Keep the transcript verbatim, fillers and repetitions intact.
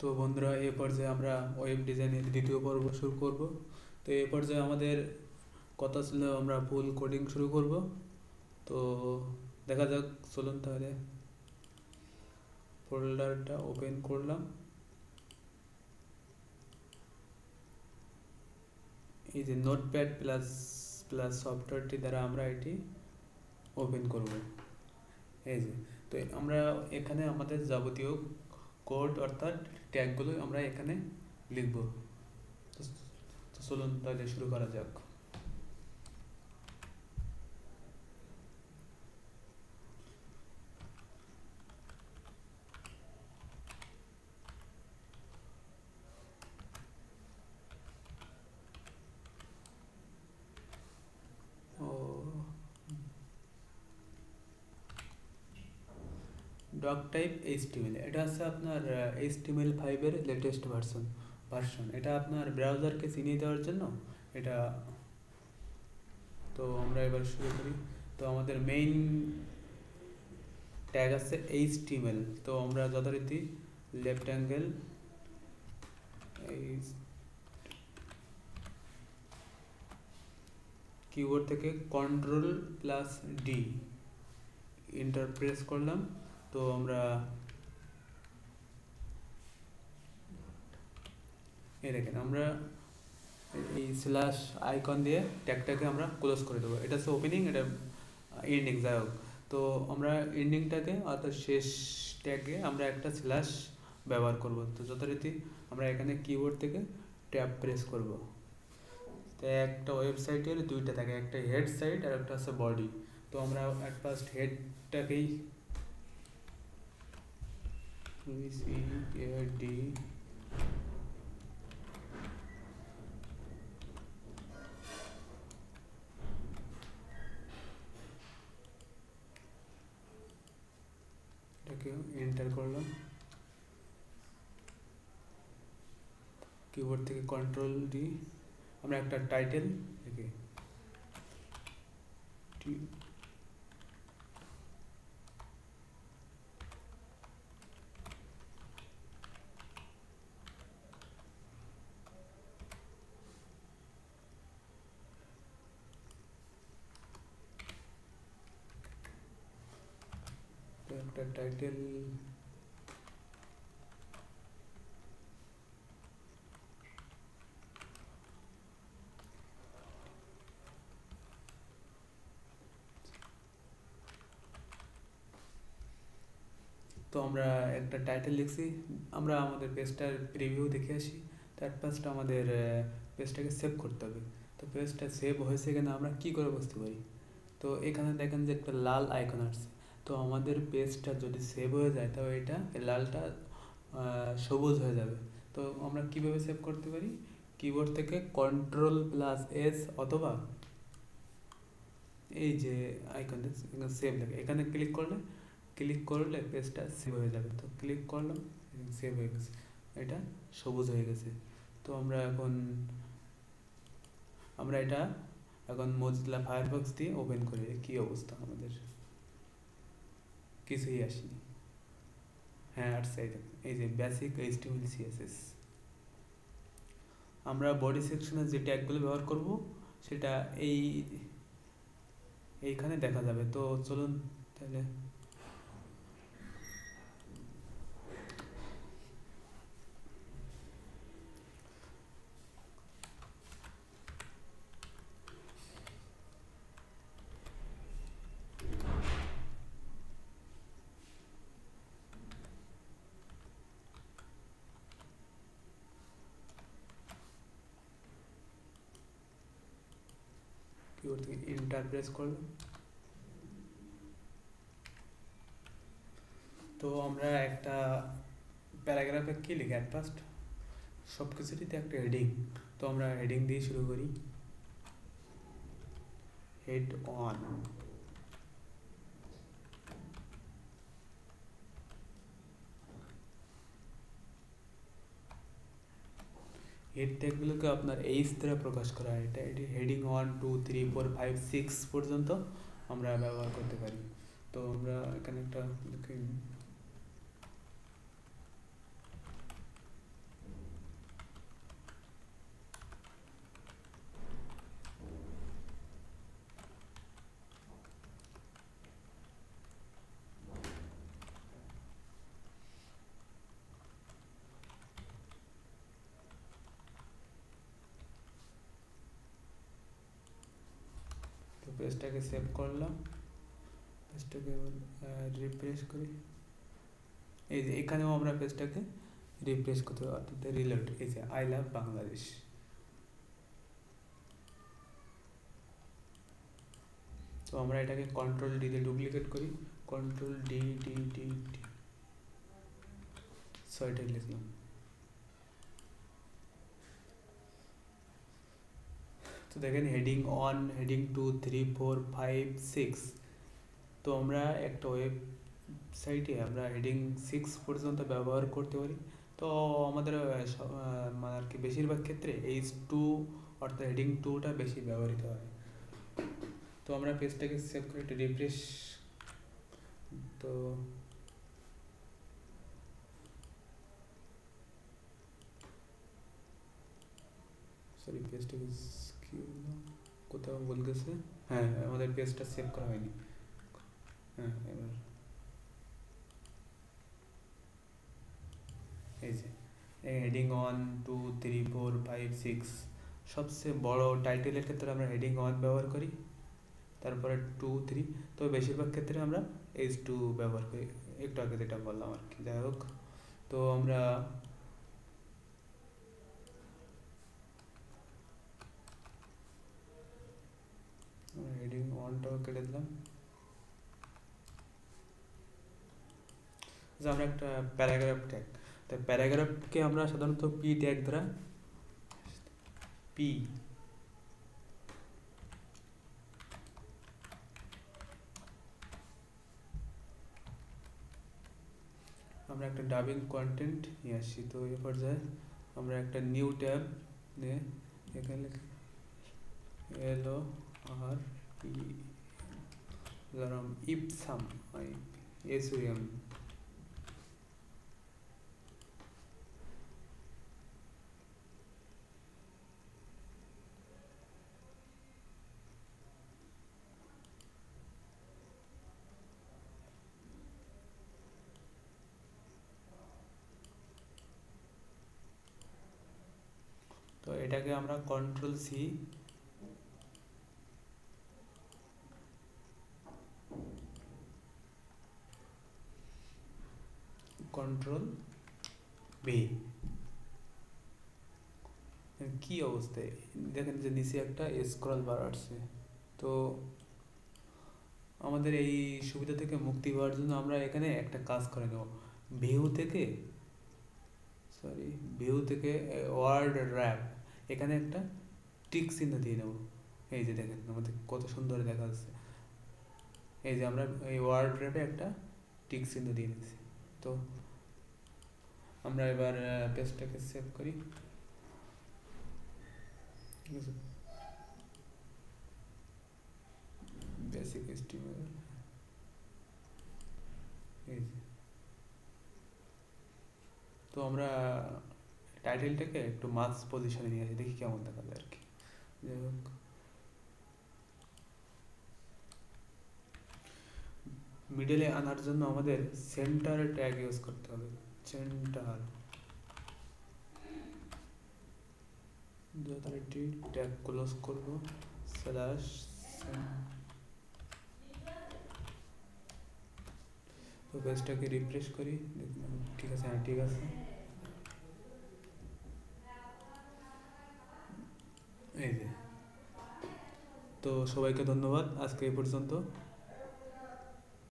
তো বন্ধুরা, এ পর্যায়ে আমরা ওয়েব ডিজাইনের দ্বিতীয় পর্ব শুরু করব। তো এ পর্যায়ে আমাদের কথা ছিল আমরা ফুল কোডিং শুরু করব। তো দেখা যাক, চলুন তাহলে ফোল্ডারটা ওপেন করলাম। এই যে নোটপ্যাড প্লাস প্লাস সফটওয়্যারটি দ্বারা আমরা এটি ওপেন করব। এই যে, তো আমরা এখানে আমাদের যাবতীয় কোড অর্থাৎ ট্যাগগুলো আমরা এখানে লিখব। তো চলুন তাহলে শুরু করা যাক। ডক টাইপ এইচটিএমএল, এটা আছে আপনার এইচটিএমএল ফাইভ এর লেটেস্ট ভার্সন ভার্সন এটা আপনার ব্রাউজারকে চিনিয়ে দেওয়ার জন্য এটা। তো আমরা এবার শুরু করি। তো আমাদের মেইন ট্যাগ আছে এইচটিএমএল। তো আমরা যথারীতি লেফট অ্যাঙ্গেল কিবোর্ড থেকে control plus D enter press করলাম। তো আমরা এই দেখেন, আমরা এই স্ল্যাশ আইকন দিয়ে ট্যাগটাকে আমরা ক্লোজ করে দেবো। এটা হচ্ছে ওপেনিং, এটা এন্ডিং, যাই হোক। তো আমরা এন্ডিংটাকে অর্থাৎ শেষ ট্যাগে আমরা একটা স্ল্যাশ ব্যবহার করব। তো যথারীতি আমরা এখানে কিবোর্ড থেকে ট্যাব প্রেস করব। তো একটা ওয়েবসাইটের দুইটা থাকে, একটা হেড সাইট আর একটা হচ্ছে বডি। তো আমরা অ্যাট ফার্স্ট হেডটাকেই ডি এন্টার করলাম, কিবোর্ড থেকে কন্ট্রোল ডি। আমরা একটা টাইটেল থেকে একটা টাইটেল তো আমরা একটা টাইটেল লিখছি। আমরা আমাদের পেজটার প্রিভিউ দেখে আসি। তার ফার্স্ট আমাদের পেজটাকে সেভ করতে হবে। তো পেজটা সেভ হয়েছে কিনা আমরা কি করে বুঝতে পারি? তো এখানে দেখেন যে একটা লাল আইকন আসছে। তো আমাদের পেজটা যদি সেভ হয়ে যায় তবে এটা লালটা সবুজ হয়ে যাবে। তো আমরা কিভাবে সেভ করতে পারি? কিবোর্ড থেকে কন্ট্রোল প্লাস এস অথবা এই যে আইকনটা সেভ থাকে এখানে ক্লিক করলে ক্লিক করলে পেজটা সেভ হয়ে যাবে। তো ক্লিক করলাম, সেভ হয়ে গেছে, এটা সবুজ হয়ে গেছে। তো আমরা এখন আমরা এটা এখন মোজিলা ফায়ারফক্স দিয়ে ওপেন করি। কি অবস্থা আমাদের, কিছুই আসেনি। হ্যাঁ, আর সাইড এই যে বেসিক এইচটিএমএল সিএসএস। আমরা বডি সেকশনে যে ট্যাগগুলো ব্যবহার করব সেটা এই এইখানে দেখা যাবে। তো চলুন তাহলে এন্টার প্রেস করলাম। তো আমরা একটা প্যারাগ্রাফে কি লিখি? অ্যাট ফার্স্ট সব কিছুটিতে একটা হেডিং। তো আমরা হেডিং দিয়ে শুরু করি, হেড অন। হেড ট্যাগগুলোকে আপনার এইচ দ্বারা প্রকাশ করা হয়। এটা এটি heading one two three four five six পর্যন্ত আমরা ব্যবহার করতে পারি। তো আমরা এখানে একটা পেজটাকে সেভ করলাম, পেজটাকে রিফ্রেশ করি। এই যে এখানেও আমরা পেজটাকে রিফ্রেশ করতে হবে, অর্থাৎ রিলোড। এই যে আই লাভ বাংলাদেশ, তো আমরা এটাকে কন্ট্রোল ডি দিয়ে ডুপ্লিকেট করি, control D D D D ছয়টা লিখলাম। তো দেখেন heading one, heading two, three, four, five, six. তো আমরা একটা ওয়েবসাইটে আমরা হেডিং সিক্স পর্যন্ত ব্যবহার করতে পারি। তো আমাদের মানে আর কি বেশিরভাগ ক্ষেত্রে এই টু অর্থাৎ হেডিং টুটা বেশি ব্যবহৃত হয়। তো আমরা পেজটাকে সেভ করে একটু রিফ্রেশ, তো সরি পেজটাকে কোথাও ভুল গেছে। হ্যাঁ, আমাদের পেজটা সেভ করা হয়নি। হ্যাঁ, এবার এই যে heading one, two, three, four, five, six. সবচেয়ে বড় টাইটেলের ক্ষেত্রে আমরা হেডিং ওয়ান ব্যবহার করি, তারপরে টু, থ্রি। তো বেশিরভাগ ক্ষেত্রে আমরা এইচ টু ব্যবহার করি, একটু আগে যেটা বললাম আর কি। যাই হোক, তো আমরা হেডিং ওয়ানটাও কেটে দিলাম। যে আমরা একটা প্যারাগ্রাফ ট্যাগ, তাই প্যারাগ্রাফকে আমরা সাধারণত পি ট্যাগ দ্বারা, পি আমরা একটা ডাবিং কন্টেন্ট নিয়ে আসি। তো এ পর্যায়ে আমরা একটা নিউ ট্যাব নিয়ে এখানে এলো R E lorem ipsum, I S O M, তো এটাকে আমরা কন্ট্রোল সি, কন্ট্রোল ভি। কি অবস্থায় দেখেন যে নিচে একটা স্ক্রল বার আসছে। তো আমাদের এই সুবিধা থেকে মুক্তি পাওয়ার জন্য আমরা এখানে একটা কাজ করে নেব। ভিউ থেকে সরি ভিউ থেকে ওয়ার্ড র্যাপ, এখানে একটা টিক চিহ্ন দিয়ে নেব। এই যে দেখেন আমাদের কত সুন্দর দেখা যাচ্ছে। এই যে আমরা এই ওয়ার্ড র্যাপে একটা টিক চিহ্ন দিয়ে নিচ্ছি। তো আমরা এবার পেজটাকে সেভ করি। বেসিক এসটিএমএল, তো আমরা টাইটেলটাকে একটু মার্কস পজিশনে নিয়ে আসি, দেখি কেমন দেখা যায় আর কি। যাই হোক, মিডলে আনার জন্য আমাদের সেন্টার ট্যাগ ইউজ করতে হবে। সেন্টার যথারীতি ট্যাগ ক্লোজ করব, স্ল্যাশ তো পেজটাকে রিফ্রেশ করি। ঠিক আছে, হ্যাঁ ঠিক আছে। এই যে, তো সবাইকে ধন্যবাদ, আজকে এই পর্যন্ত।